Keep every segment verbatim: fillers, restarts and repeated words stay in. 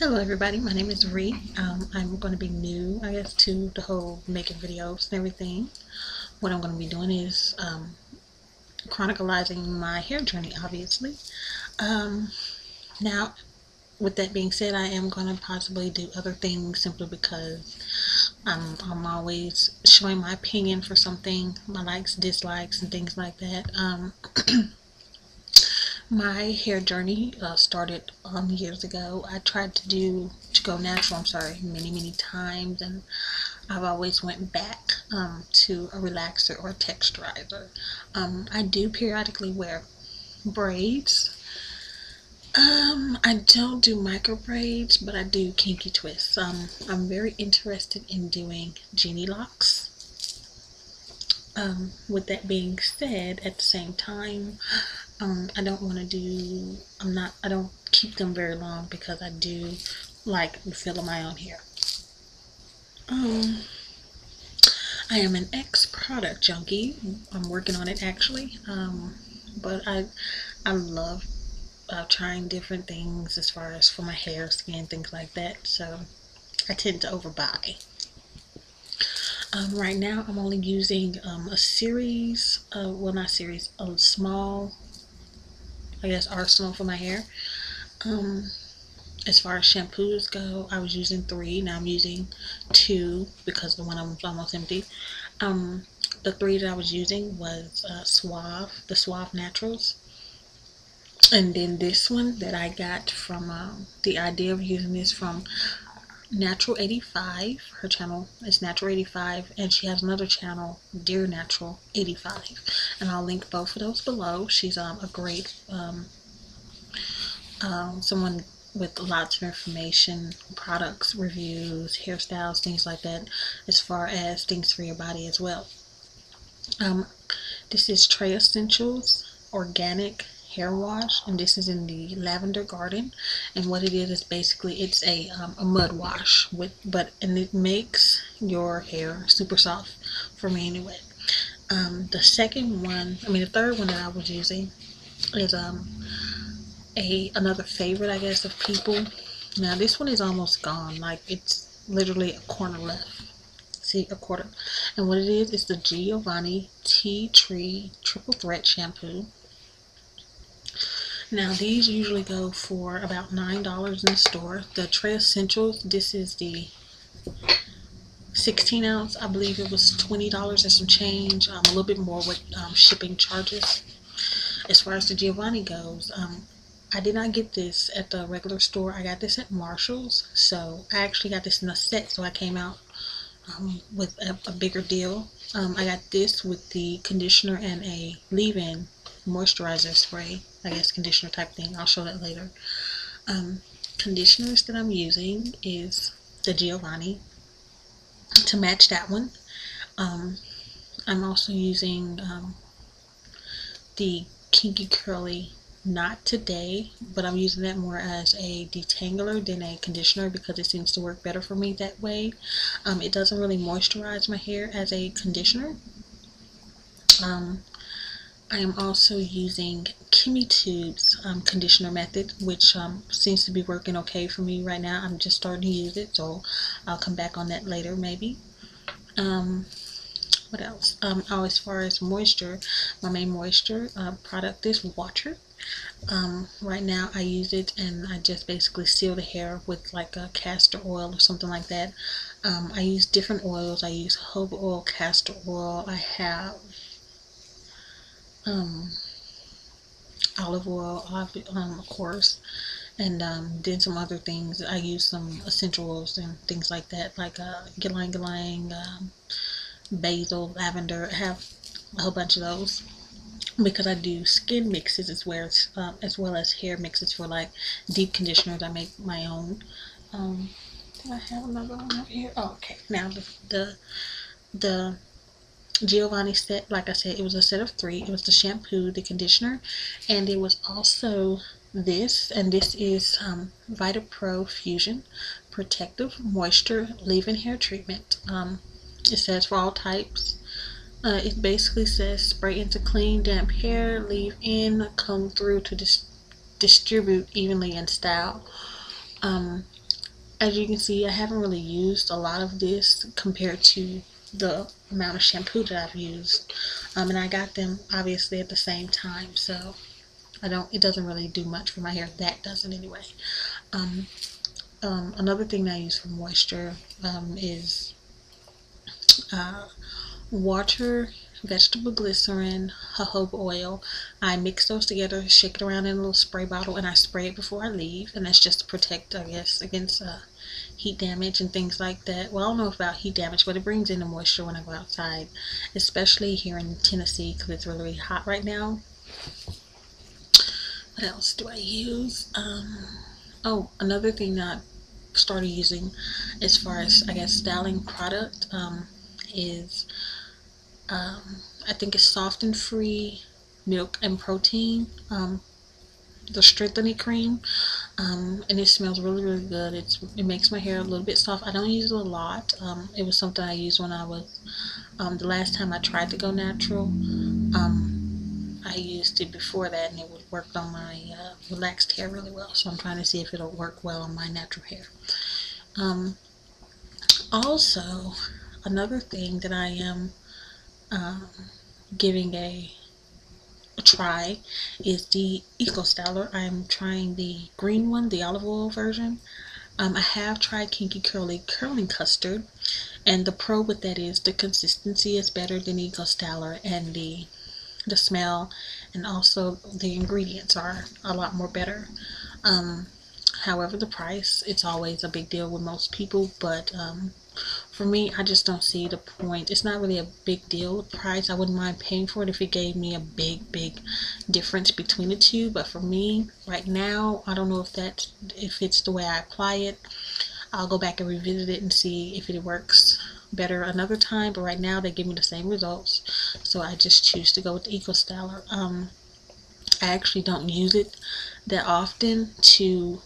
Hello everybody, my name is Ree. Um, I'm going to be new, I guess, to the whole making videos and everything. What I'm going to be doing is um, chronicalizing my hair journey, obviously. Um, now, with that being said, I am going to possibly do other things simply because I'm, I'm always showing my opinion for something, my likes, dislikes, and things like that. Um, My hair journey uh, started um, years ago. I tried to do to go natural, I'm sorry, many, many times, and I've always went back um, to a relaxer or a texturizer. Um, I do periodically wear braids. Um, I don't do micro braids, but I do kinky twists. Um, I'm very interested in doing genie locks. Um, with that being said, at the same time, um, I don't want to do, I'm not, I don't keep them very long because I do like the feel of my own hair. Um, I am an ex-product junkie. I'm working on it actually, um, but I, I love uh, trying different things as far as for my hair, skin, things like that, so I tend to overbuy. Um, right now, I'm only using um, a series, uh, well not series, a small, I guess, arsenal for my hair. Um, as far as shampoos go, I was using three, now I'm using two because the one I was almost empty. Um, the three that I was using was uh, Suave, the Suave Naturals. And then this one that I got from, um, the idea of using this from Natural eighty-five. Her channel is Natural eighty-five, and she has another channel, Dear Natural eighty-five, and I'll link both of those below. She's um, a great um, um, someone with lots of information, products, reviews, hairstyles, things like that, as far as things for your body as well. Um, this is Terressentials Organic Hair Wash, and this is in the Lavender Garden, and what it is is basically it's a, um, a mud wash with but and it makes your hair super soft for me anyway. Um, the second one, I mean the third one that I was using is um a another favorite, I guess, of people. Now this one is almost gone, like it's literally a corner left. See, a quarter. And what it is is the Giovanni Tea Tree Triple Threat Shampoo. Now these usually go for about nine dollars in the store. The Terressentials, this is the sixteen ounce, I believe it was twenty dollars and some change, um, a little bit more with um, shipping charges. As far as the Giovanni goes, um, I did not get this at the regular store, I got this at Marshall's, so I actually got this in a set, so I came out um, with a, a bigger deal. Um, I got this with the conditioner and a leave-in moisturizer spray, I guess conditioner type thing. I'll show that later. Um, conditioners that I'm using is the Giovanni to match that one. Um, I'm also using um, the Kinky Curly, not today, but I'm using that more as a detangler than a conditioner because it seems to work better for me that way. Um, it doesn't really moisturize my hair as a conditioner. Um, I am also using KimiTube's um, conditioner method, which um, seems to be working okay for me right now. I'm just starting to use it, so I'll come back on that later maybe. Um, what else? Um, oh, as far as moisture, my main moisture uh, product is water. Um, right now I use it and I just basically seal the hair with like a castor oil or something like that. Um, I use different oils. I use Hoba oil, castor oil. I have Um, olive oil, um, of course, and um, then some other things. I use some essential oils and things like that, like uh, Gilang, Gilang, um, basil, lavender. I have a whole bunch of those because I do skin mixes as well as, uh, as well as hair mixes for like deep conditioners. I make my own. Um, did I have another one up here? Oh, okay. Now the the the Giovanni set, like I said, it was a set of three. It was the shampoo, the conditioner, and it was also this, and this is um, Vita Pro Fusion Protective Moisture Leave-In Hair Treatment. Um, it says for all types. Uh, it basically says spray into clean, damp hair, leave in, comb through to dis distribute evenly in style. Um, as you can see, I haven't really used a lot of this compared to the amount of shampoo that I've used, um, and I got them obviously at the same time, so I don't, it doesn't really do much for my hair, that doesn't anyway. Um, um, another thing that I use for moisture um, is uh, water, vegetable glycerin, jojoba oil. I mix those together, shake it around in a little spray bottle, and I spray it before I leave, and that's just to protect, I guess, against uh, heat damage and things like that. Well, I don't know about heat damage, but it brings in the moisture when I go outside, especially here in Tennessee because it's really, really hot right now. What else do I use? Um, oh, another thing that I started using as far as, I guess, styling product um, is... Um, I think it's Soft and Free Milk and Protein, um, the strengthening cream, um, and it smells really, really good. It's, it makes my hair a little bit soft. I don't use it a lot. Um, it was something I used when I was, um, the last time I tried to go natural. Um, I used it before that, and it worked on my uh, relaxed hair really well, so I'm trying to see if it'll work well on my natural hair. Um, also, another thing that I am... Um, Um, giving a, a try is the Eco Styler. I'm trying the green one, the olive oil version. Um, I have tried Kinky Curly Curling Custard, and the pro with that is the consistency is better than Eco Styler, and the the smell, and also the ingredients are a lot more better. Um, however, the price, it's always a big deal with most people, but um, for me, I just don't see the point. It's not really a big deal price. I wouldn't mind paying for it if it gave me a big, big difference between the two. But for me, right now, I don't know if that's, if it's the way I apply it. I'll go back and revisit it and see if it works better another time. But right now, they give me the same results. So I just choose to go with the Eco Styler. Um, I actually don't use it that often to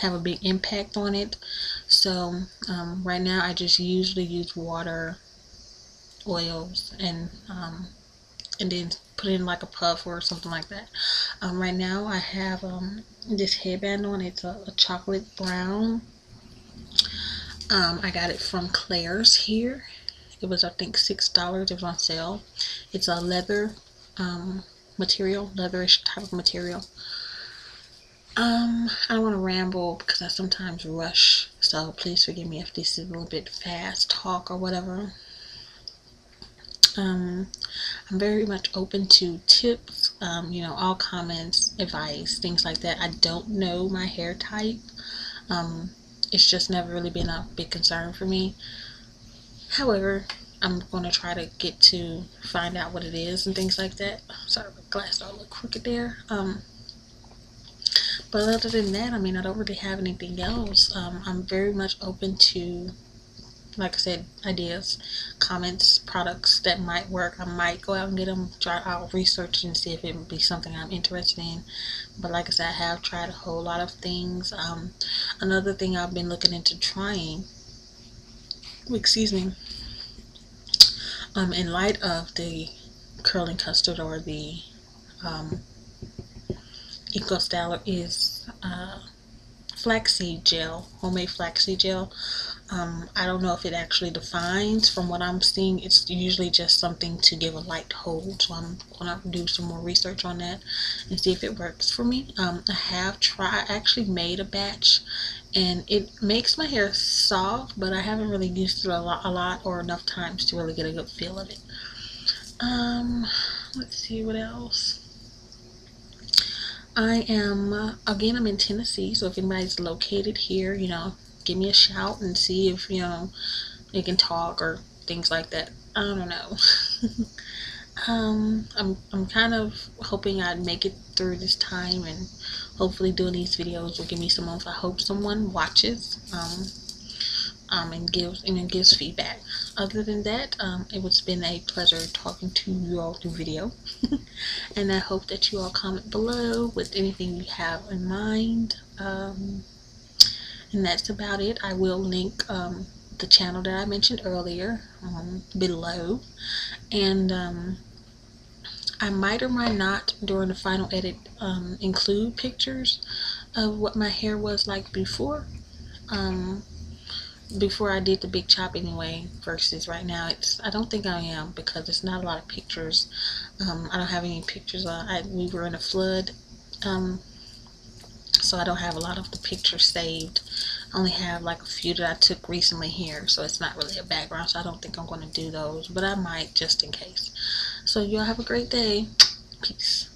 have a big impact on it. So um, right now I just usually use water, oils, and um, and then put in like a puff or something like that. Um, right now I have um, this headband on. It's a, a chocolate brown. Um, I got it from Claire's here. It was, I think, six dollars. It was on sale. It's a leather um, material, leatherish type of material. Um, I don't want to ramble because I sometimes rush, so please forgive me if this is a little bit fast talk or whatever. Um, I'm very much open to tips, um, you know, all comments, advice, things like that. I don't know my hair type. Um, it's just never really been a big concern for me. However, I'm going to try to get to find out what it is and things like that. Sorry, my glass don't look crooked there. Um. But other than that, I mean, I don't really have anything else. Um, I'm very much open to, like I said, ideas, comments, products that might work. I might go out and get them, try out, research, and see if it would be something I'm interested in. But like I said, I have tried a whole lot of things. Um, another thing I've been looking into trying, excuse me, um, in light of the curling custard or the um, Eco Styler is uh, flaxseed gel, homemade flaxseed gel. Um, I don't know if it actually defines. From what I'm seeing, it's usually just something to give a light hold. So I'm going to do some more research on that and see if it works for me. Um, I have tried, I actually made a batch, and it makes my hair soft, but I haven't really used it a lot, a lot or enough times to really get a good feel of it. Um, let's see what else. I am, uh, again, I'm in Tennessee, so if anybody's located here, you know, give me a shout and see if, you know, they can talk or things like that. I don't know. um, I'm, I'm kind of hoping I'd make it through this time, and hopefully doing these videos will give me some months. I hope someone watches um, um, and, gives, and gives feedback. Other than that, um, it's been a pleasure talking to you all through video. And I hope that you all comment below with anything you have in mind. Um, and that's about it. I will link um, the channel that I mentioned earlier um, below. And um, I might or might not, during the final edit, um, include pictures of what my hair was like before. um before I did the big chop anyway, versus right now. It's, I don't think I am, because it's not a lot of pictures. um I don't have any pictures. uh, I, we were in a flood, um so I don't have a lot of the pictures saved. I only have like a few that I took recently here, so it's not really a background, so I don't think I'm going to do those, but I might, just in case. So y'all have a great day. Peace.